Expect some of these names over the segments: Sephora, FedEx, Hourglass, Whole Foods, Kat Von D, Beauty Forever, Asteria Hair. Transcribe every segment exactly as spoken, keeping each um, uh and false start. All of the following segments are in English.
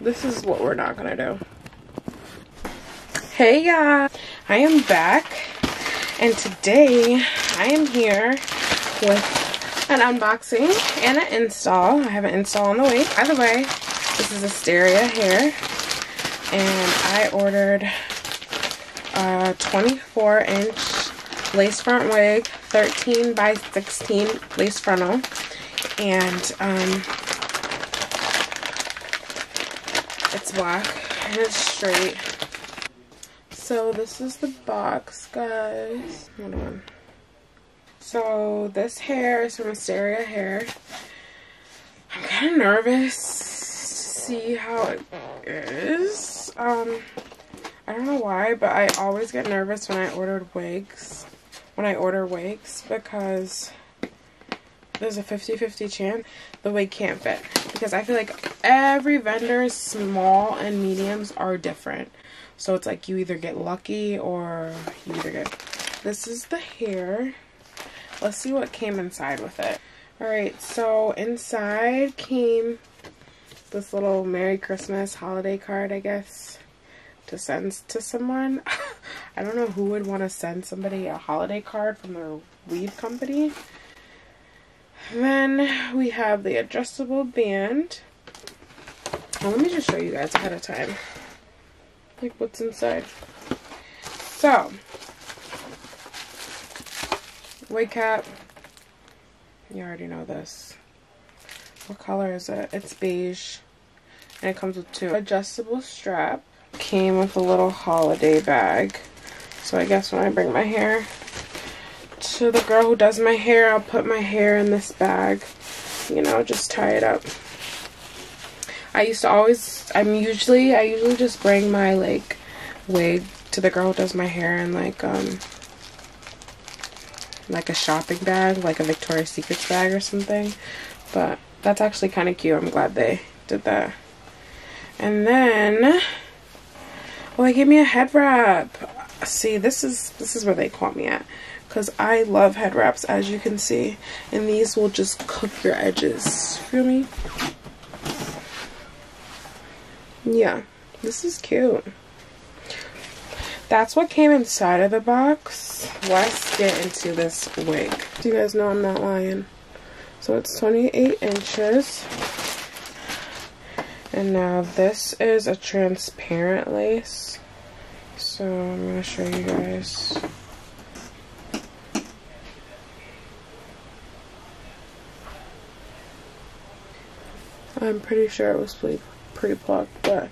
This is what we're not gonna do. Hey guys, I am back, and today I am here with an unboxing and an install. I have an install on the way. By the way, this is Asteria Hair, and I ordered a twenty-four inch lace front wig, thirteen by sixteen lace frontal, and um, it's black and it's straight. So this is the box, guys. Hold on. So this hair is from Asteria Hair. I'm kind of nervous to see how it is. Um, I don't know why, but I always get nervous when I ordered wigs. When I order wigs, because there's a fifty fifty chance the wig can't fit, because I feel like every vendor's small and mediums are different. So it's like you either get lucky or you either get... This is the hair. Let's see what came inside with it. Alright, so inside came this little Merry Christmas holiday card, I guess, to send to someone. I don't know who would want to send somebody a holiday card from their weave company. Then we have the adjustable band. Well, let me just show you guys ahead of time, like, what's inside. So, wig cap. You already know this. What color is it? It's beige. And it comes with two. Adjustable strap. Came with a little holiday bag. So I guess when I bring my hair to the girl who does my hair, I'll put my hair in this bag. You know, just tie it up. I used to always, I'm usually, I usually just bring my, like, wig to the girl who does my hair in, like, um, like a shopping bag, like a Victoria's Secret bag or something. But that's actually kind of cute. I'm glad they did that. And then, well, they gave me a head wrap. See, this is, this is where they caught me at, because I love head wraps, as you can see. And these will just cook your edges. Feel me? Yeah, this is cute. That's what came inside of the box. Let's get into this wig. You guys know I'm not lying. So it's twenty-eight inches. And now this is a transparent lace. So I'm going to show you guys. I'm pretty sure it was pretty pre-plucked, but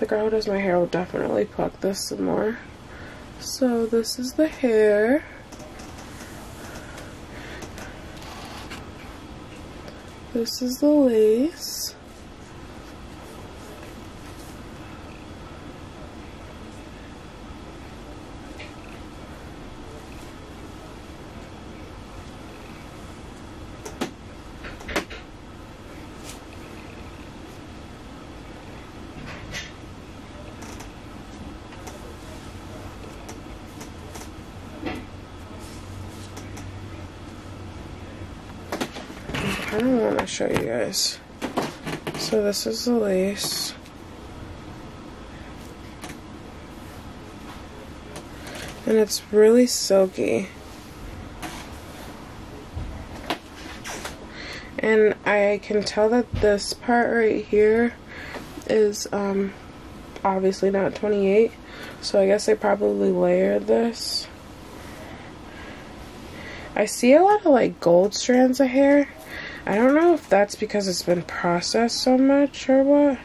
the girl who does my hair will definitely pluck this some more. So this is the hair. This is the lace. I don't want to show you guys. So this is the lace. And it's really silky. And I can tell that this part right here is um, obviously not twenty-eight. So I guess I probably layered this. I see a lot of like gold strands of hair. I don't know if that's because it's been processed so much or what,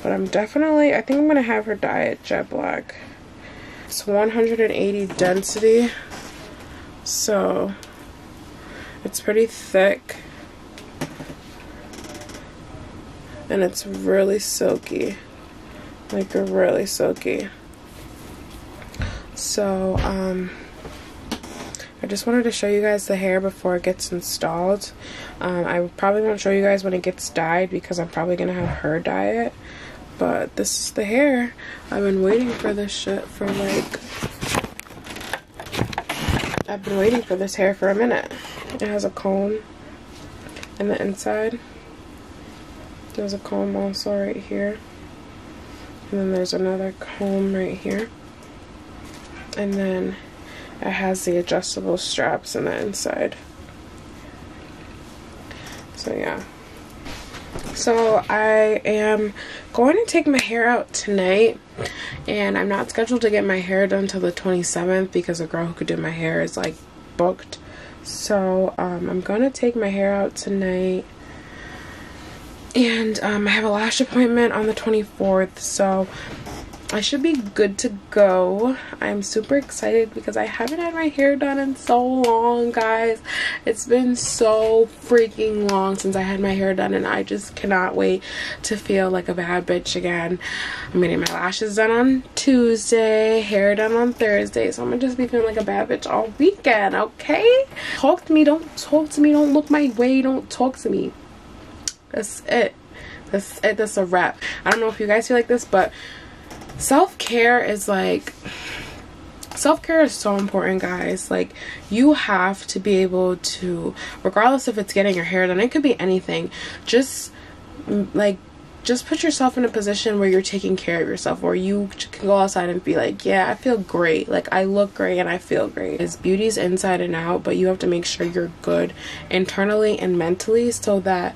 but I'm definitely, I think I'm going to have her dye it jet black. It's one hundred eighty density, so it's pretty thick, and it's really silky, like really silky. So, um... I just wanted to show you guys the hair before it gets installed. Um, I probably won't show you guys when it gets dyed, because I'm probably going to have her dye it. But this is the hair. I've been waiting for this shit for like... I've been waiting for this hair for a minute. It has a comb in the inside. There's a comb also right here. And then there's another comb right here. And then it has the adjustable straps on the inside. So yeah. So I am going to take my hair out tonight. And I'm not scheduled to get my hair done till the twenty-seventh because a girl who could do my hair is like booked. So um, I'm going to take my hair out tonight. And um, I have a lash appointment on the twenty-fourth. So I should be good to go. I'm super excited because I haven't had my hair done in so long, guys. It's been so freaking long since I had my hair done, and I just cannot wait to feel like a bad bitch again. I'm getting my lashes done on Tuesday, hair done on Thursday, so I'm gonna just be feeling like a bad bitch all weekend, okay? Talk to me, don't talk to me, don't look my way, don't talk to me. That's it. That's it, that's a wrap. I don't know if you guys feel like this, but self-care is like self-care is so important, guys. Like, you have to be able to, regardless if it's getting your hair done, it could be anything, just like just put yourself in a position where you're taking care of yourself, where you can go outside and be like, yeah, I feel great, like I look great and I feel great. It's beauty's inside and out, but you have to make sure you're good internally and mentally so that,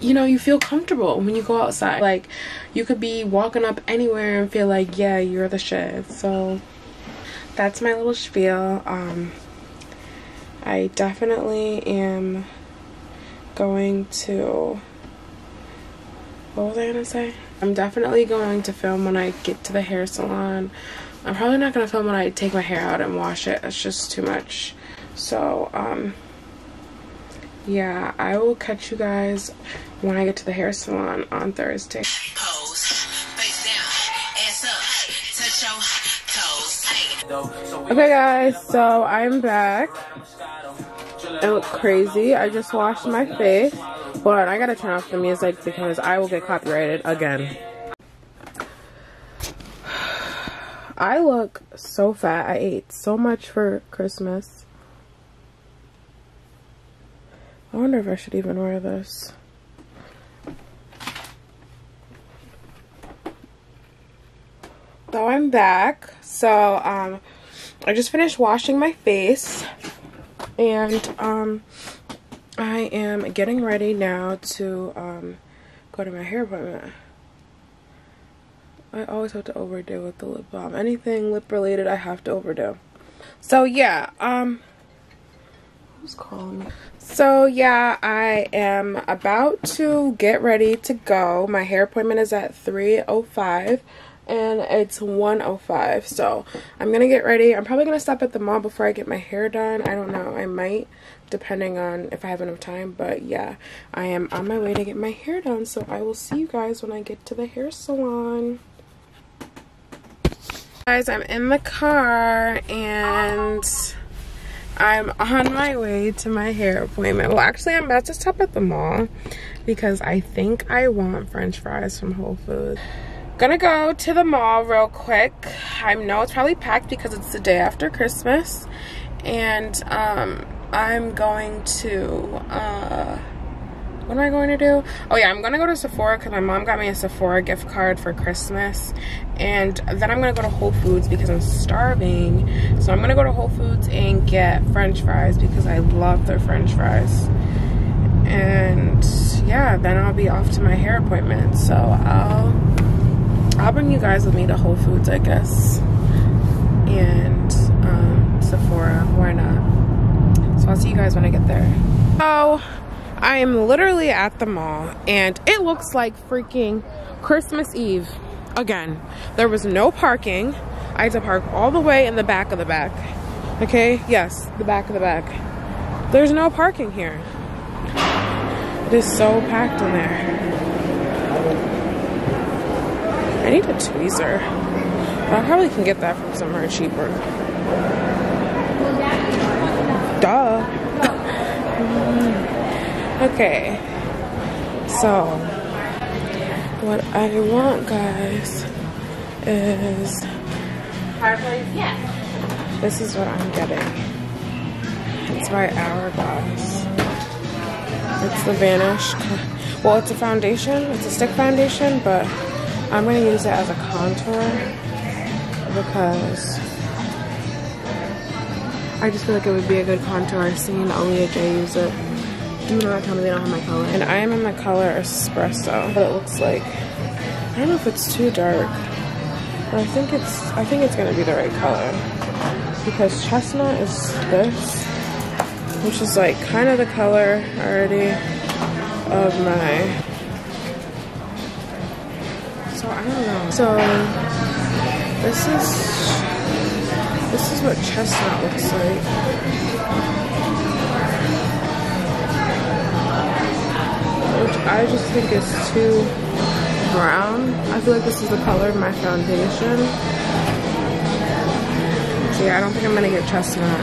you know, you feel comfortable when you go outside. Like, you could be walking up anywhere and feel like, yeah, you're the shit. So that's my little spiel. um I definitely am going to, what was I gonna say? I'm definitely going to film when I get to the hair salon. I'm probably not gonna film when I take my hair out and wash it. It's just too much. So um yeah, I will catch you guys when I get to the hair salon on Thursday. Pose, face down, ass up, touch your toes. Okay guys, so I'm back. It looked crazy. I just washed my face. Hold on, I gotta turn off the music because I will get copyrighted again. I look so fat. I ate so much for Christmas. I wonder if I should even wear this. So I'm back. So um, I just finished washing my face, and um, I am getting ready now to um, go to my hair appointment. I always have to overdo with the lip balm. Anything lip related, I have to overdo. So yeah, um, who's calling me? So yeah, I am about to get ready to go. My hair appointment is at three oh five and it's one oh five. So I'm gonna get ready. I'm probably gonna stop at the mall before I get my hair done. I don't know, I might, depending on if I have enough time. But yeah, I am on my way to get my hair done. So I will see you guys when I get to the hair salon. Guys, I'm in the car and I'm on my way to my hair appointment. Well, actually, I'm about to stop at the mall because I think I want french fries from Whole Foods. Gonna go to the mall real quick. I know it's probably packed because it's the day after Christmas. And um, I'm going to, uh, what am I going to do? Oh yeah, I'm gonna go to Sephora because my mom got me a Sephora gift card for Christmas. And then I'm gonna go to Whole Foods because I'm starving. So I'm gonna go to Whole Foods and get french fries because I love their french fries. And yeah, then I'll be off to my hair appointment. So I'll, I'll bring you guys with me to Whole Foods, I guess. And um, Sephora, why not? So I'll see you guys when I get there. So I am literally at the mall and it looks like freaking Christmas Eve. Again, there was no parking. I had to park all the way in the back of the back. Okay, yes, the back of the back. There's no parking here. It is so packed in there. I need a tweezer. I probably can get that from somewhere cheaper. Duh. Okay, so what I want, guys, is, yeah, this is what I'm getting. It's by Hourglass. It's the Vanish. Well, it's a foundation. It's a stick foundation, but I'm going to use it as a contour because I just feel like it would be a good contour. Seeing Olea J use it. Do not tell me they don't have my color. And I am in the color Espresso, but it looks like, I don't know if it's too dark, but I think it's, I think it's going to be the right color because Chestnut is this, which is like kind of the color already of my, so I don't know. So this is, this is what Chestnut looks like, which I just think is too brown. I feel like this is the color of my foundation. So yeah, I don't think I'm gonna get Chestnut.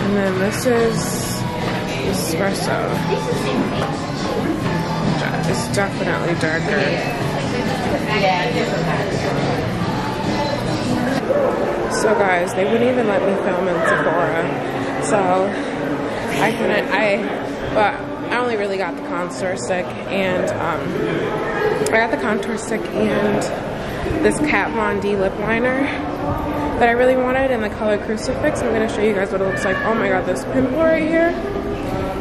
And then this is Espresso, it's definitely darker. So guys, they wouldn't even let me film in Sephora, so I couldn't, I, but I only really got the contour stick and, um, I got the contour stick and this Kat Von D lip liner that I really wanted in the color Crucifix. I'm gonna show you guys what it looks like. Oh my god, this pimple right here,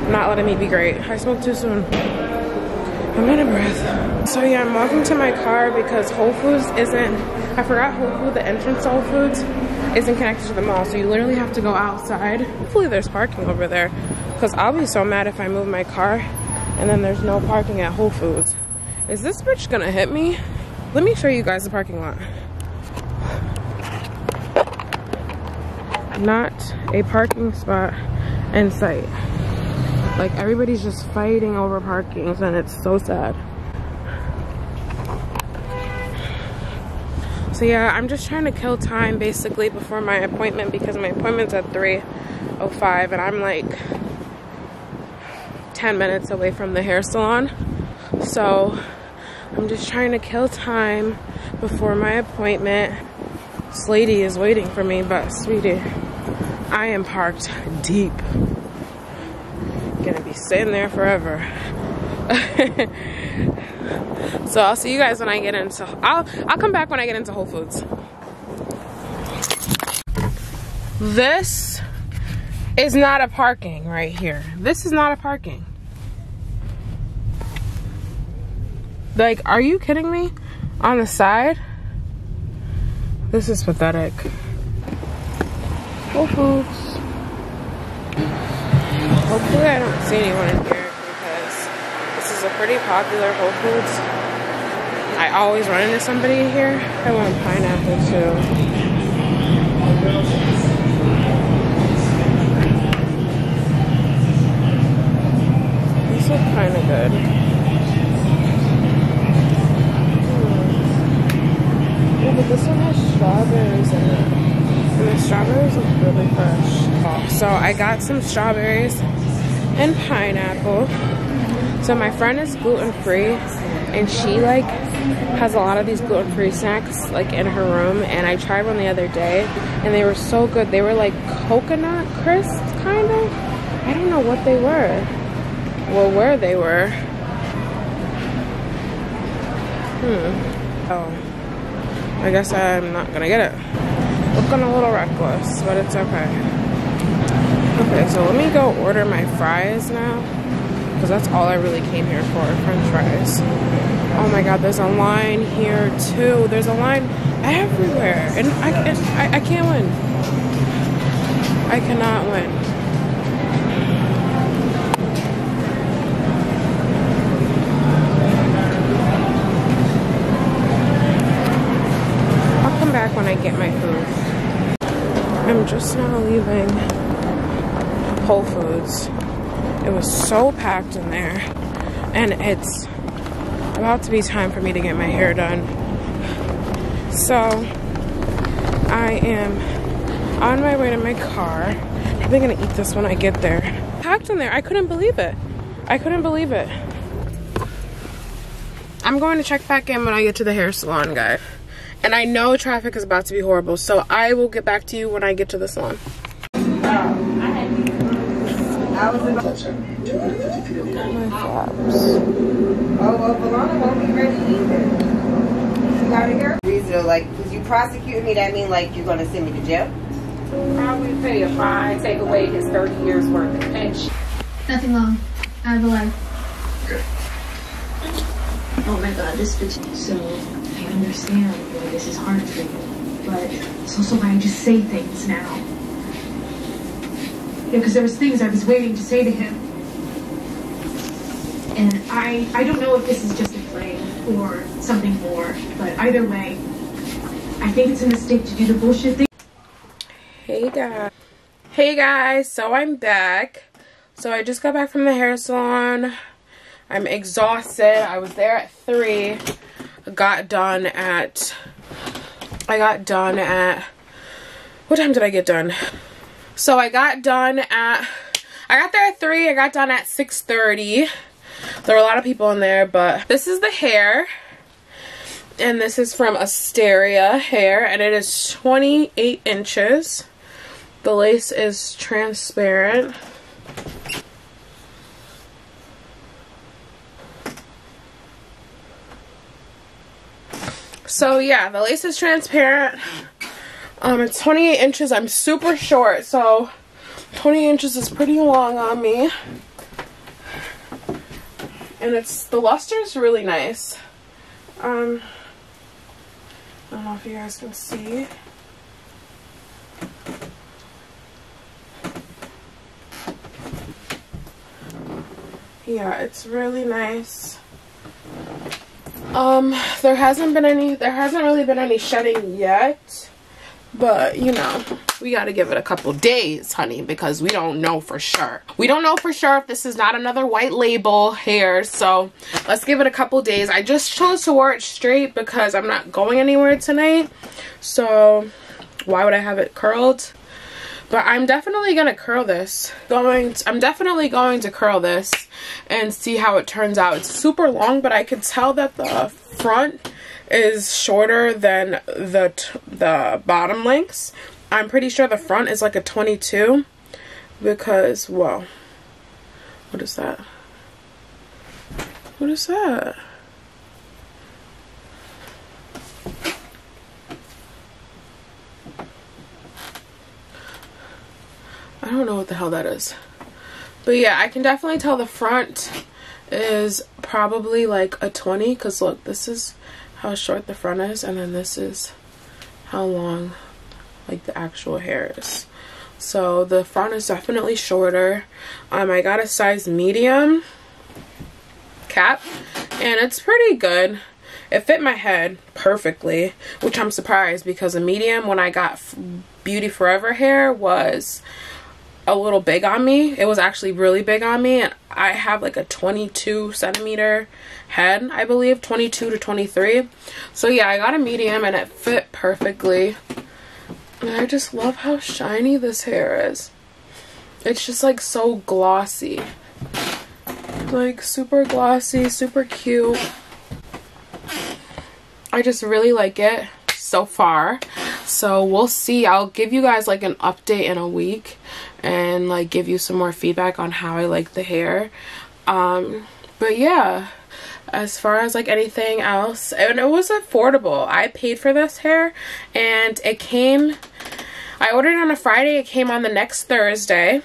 not letting me be great. I spoke too soon. I'm out of breath. So yeah, I'm walking to my car because Whole Foods isn't, I forgot Whole Foods, the entrance to Whole Foods isn't connected to the mall, so you literally have to go outside. Hopefully there's parking over there because I'll be so mad if I move my car and then there's no parking at Whole Foods. Is this bitch gonna hit me? Let me show you guys the parking lot. Not a parking spot in sight. Like everybody's just fighting over parkings and it's so sad. So yeah, I'm just trying to kill time basically before my appointment because my appointment's at three oh five and I'm like ten minutes away from the hair salon. So I'm just trying to kill time before my appointment. This lady is waiting for me, but sweetie, I am parked deep. Gonna be sitting there forever. So I'll see you guys when I get into, I'll, I'll come back when I get into Whole Foods. This is not a parking right here. This is not a parking. Like, are you kidding me? On the side? This is pathetic. Whole Foods. Hopefully I don't see anyone in here because this is a pretty popular Whole Foods. I always run into somebody in here. I want pineapple too. These look kind of good. But this one has strawberries in it, and the strawberries look really fresh. So I got some strawberries and pineapple. So my friend is gluten-free, and she like has a lot of these gluten-free snacks like in her room, and I tried one the other day, and they were so good. They were like coconut crisp, kind of. I don't know what they were. Well, where they were. Hmm. Oh. I guess I'm not gonna get it. Looking a little reckless, but it's okay. Okay, so let me go order my fries now, because that's all I really came here for, french fries. Oh my god, there's a line here too. There's a line everywhere, and I, and I, I can't win. I cannot win. When I get my food. I'm just now leaving Whole Foods. It was so packed in there, and it's about to be time for me to get my hair done. So I am on my way to my car. Probably gonna eat this when I get there. Packed in there, I couldn't believe it. I couldn't believe it. I'm going to check back in when I get to the hair salon, guys. And I know traffic is about to be horrible, so I will get back to you when I get to the salon. My flaps. well, Valana won't be ready either. You got it here? Reasonable, like, because you prosecute me, that mean like you're going to send me to jail? Probably pay a fine, take away his thirty years worth of pension. Nothing long. Out of the way. Oh my god, this bitch. So, I understand why this is hard for you, but it's also why I just say things now. You know, because there was things I was waiting to say to him. And I, I don't know if this is just a play or something more, but either way, I think it's a mistake to do the bullshit thing. Hey guys. Hey guys, so I'm back. So I just got back from the hair salon. I'm exhausted. I was there at three. I got done at, I got done at, what time did I get done? So I got done at, I got there at three. I got done at six thirty. There were a lot of people in there, but this is the hair. And this is from Asteria Hair, and it is twenty-eight inches. The lace is transparent. So yeah, the lace is transparent. Um, it's twenty-eight inches. I'm super short, so twenty inches is pretty long on me. And it's, the luster is really nice. Um, I don't know if you guys can see. Yeah, it's really nice. Um, there hasn't been any, there hasn't really been any shedding yet, but you know, we gotta give it a couple days, honey, because we don't know for sure. We don't know for sure if this is not another white label hair, so let's give it a couple days. I just chose to wear it straight because I'm not going anywhere tonight, so why would I have it curled? But I'm definitely gonna curl this. Going, to, I'm definitely going to curl this and see how it turns out. It's super long, but I could tell that the front is shorter than the t the bottom lengths. I'm pretty sure the front is like a twenty-two because, whoa, what is that? What is that? I don't know what the hell that is. But yeah, I can definitely tell the front is probably like a twenty. Because look, this is how short the front is. And then this is how long like the actual hair is. So the front is definitely shorter. Um, I got a size medium cap. And it's pretty good. It fit my head perfectly. Which I'm surprised because a medium when I got Beauty Forever hair was a little big on me. It was actually really big on me, and I have like a twenty-two centimeter head, I believe, twenty-two to twenty-three. So yeah, I got a medium and it fit perfectly, and I just love how shiny this hair is. It's just like so glossy, like super glossy, super cute. I just really like it so far, so we'll see. I'll give you guys like an update in a week and like give you some more feedback on how I like the hair. Um but yeah, as far as like anything else, and it was affordable. I paid for this hair, and it came, I ordered it on a Friday, it came on the next Thursday.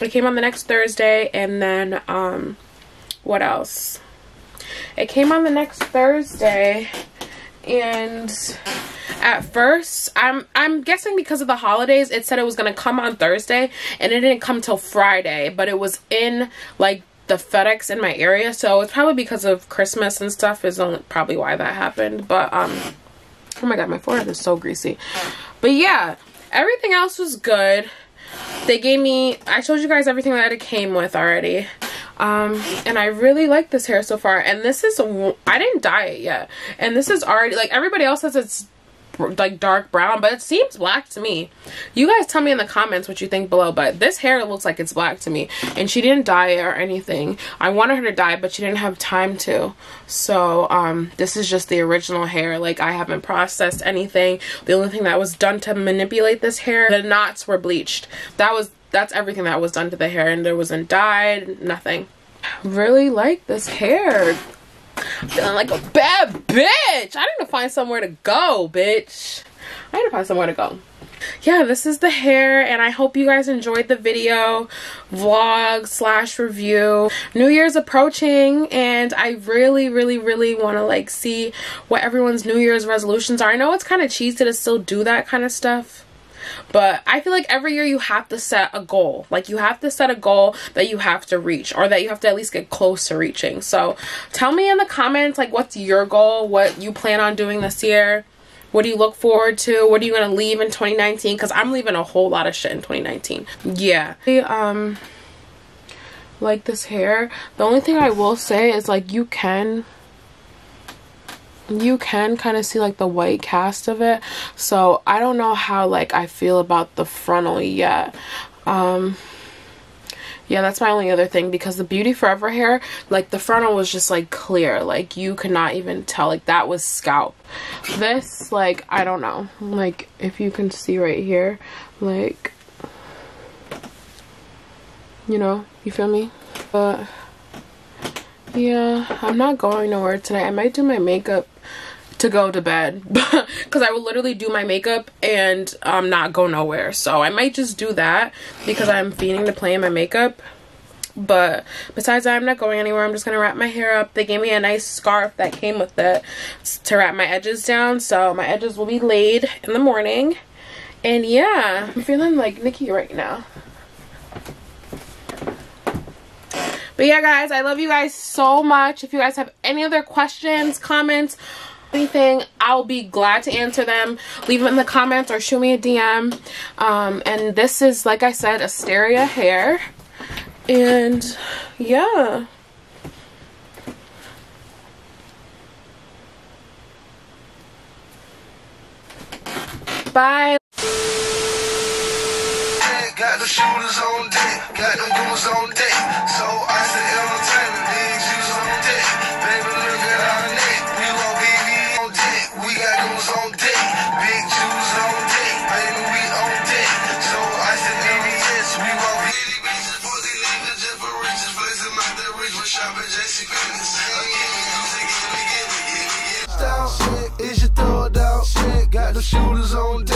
It came on the next Thursday and then um what else? It came on the next Thursday, and at first, I'm I'm guessing because of the holidays, it said it was gonna come on Thursday, and it didn't come till Friday. But it was in like the FedEx in my area, so it's probably because of Christmas and stuff is only probably why that happened. But um, oh my god, my forehead is so greasy. But yeah, everything else was good. They gave me, I told you guys everything that it came with already. Um, and I really like this hair so far. And this is, I didn't dye it yet. And this is already, like, everybody else says it's like dark brown, but it seems black to me. You guys tell me in the comments what you think below, but this hair looks like it's black to me. And she didn't dye it or anything. I wanted her to dye, but she didn't have time to. So um this is just the original hair. Like, I haven't processed anything. The only thing that was done to manipulate this hair, the knots were bleached. That was, that's everything that was done to the hair, and there wasn't dyed, nothing. Really like this hair. feeling like a bad bitch. I need to find somewhere to go, bitch. I need to find somewhere to go. Yeah, this is the hair, and I hope you guys enjoyed the video vlog slash review. New Year's approaching, and I really really really want to like see what everyone's New Year's resolutions are. I know it's kind of cheesy to still do that kind of stuff, but I feel like every year you have to set a goal. Like, you have to set a goal that you have to reach, or that you have to at least get close to reaching. So tell me in the comments, like, what's your goal, what you plan on doing this year. What do you look forward to? What are you going to leave in twenty nineteen? Because I'm leaving a whole lot of shit in twenty nineteen. Yeah. Um, like this hair. The only thing I will say is, like, you can... you can kind of see like the white cast of it. So I don't know how like I feel about the frontal yet. Um... Yeah, that's my only other thing, because the Beauty Forever hair, like, the frontal was just, like, clear. Like, you could not even tell. Like, that was scalp. This, like, I don't know. Like, if you can see right here, like, you know, you feel me? But, yeah, I'm not going nowhere tonight. I might do my makeup to go to bed, because I will literally do my makeup and um not go nowhere. So I might just do that, because I'm fiending to play in my makeup. But besides that, I'm not going anywhere. I'm just gonna wrap my hair up. They gave me a nice scarf that came with it to wrap my edges down, so my edges will be laid in the morning. And yeah, I'm feeling like Nikki right now. But yeah, guys, I love you guys so much. If you guys have any other questions, comments, anything, I'll be glad to answer them. Leave them in the comments or shoot me a D M. Um, and this is, like I said, Asteria Hair. And yeah. Bye. Got the shooters on deck, got them goons on deck. So I said entertainment, these users on deck. Baby, look at our neck. We want B B on deck. We got goons on deck. Big Jews on deck. Baby, we on deck. So I said B B S, we want B B. Any bitches, pussy niggas, just for riches. Places not that rich, but shopping J C Penney's. Hell yeah, music, give me, give me, give me, give me. Shit, is your throw down shit. Got the shooters on deck.